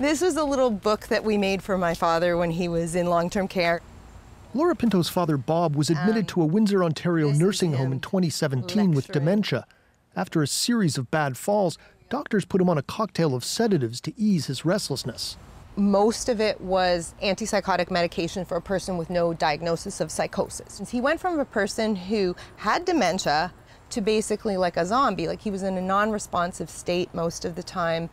This was a little book that we made for my father when he was in long-term care. Laura Pinto's father, Bob, was admitted to a Windsor, Ontario nursing home in 2017 with dementia. After a series of bad falls, doctors put him on a cocktail of sedatives to ease his restlessness. Most of it was antipsychotic medication for a person with no diagnosis of psychosis. He went from a person who had dementia to basically like a zombie, like he was in a non-responsive state most of the time.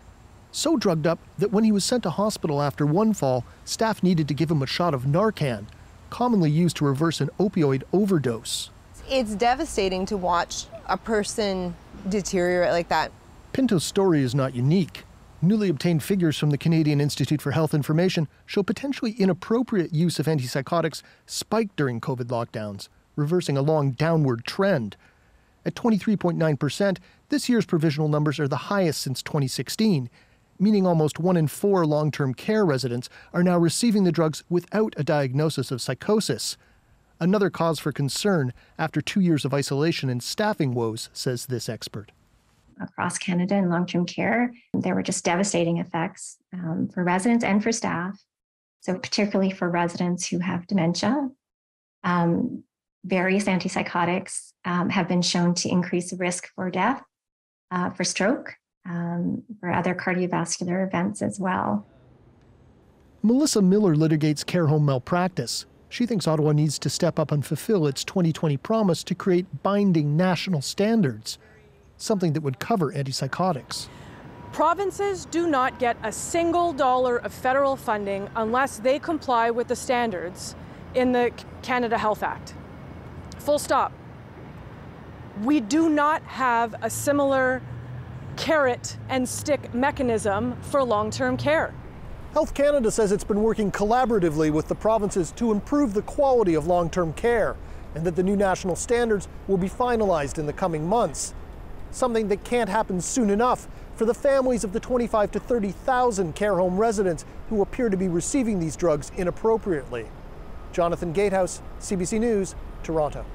So drugged up that when he was sent to hospital after one fall, staff needed to give him a shot of Narcan, commonly used to reverse an opioid overdose. It's devastating to watch a person deteriorate like that. Pinto's story is not unique. Newly obtained figures from the Canadian Institute for Health Information show potentially inappropriate use of antipsychotics spiked during COVID lockdowns, reversing a long downward trend. At 23.9%, this year's provisional numbers are the highest since 2016, meaning almost 1 in 4 long-term care residents are now receiving the drugs without a diagnosis of psychosis. Another cause for concern after 2 years of isolation and staffing woes, says this expert. Across Canada in long-term care, there were just devastating effects for residents and for staff. So particularly for residents who have dementia, various antipsychotics have been shown to increase risk for death, for stroke, for other cardiovascular events as well. Melissa Miller litigates care home malpractice. She thinks Ottawa needs to step up and fulfill its 2020 promise to create binding national standards, something that would cover antipsychotics. Provinces do not get a single dollar of federal funding unless they comply with the standards in the Canada Health Act. Full stop. We do not have a similar carrot and stick mechanism for long-term care. Health Canada says it's been working collaboratively with the provinces to improve the quality of long-term care and that the new national standards will be finalized in the coming months. Something that can't happen soon enough for the families of the 25 to 30,000 care home residents who appear to be receiving these drugs inappropriately. Jonathan Gatehouse, CBC News, Toronto.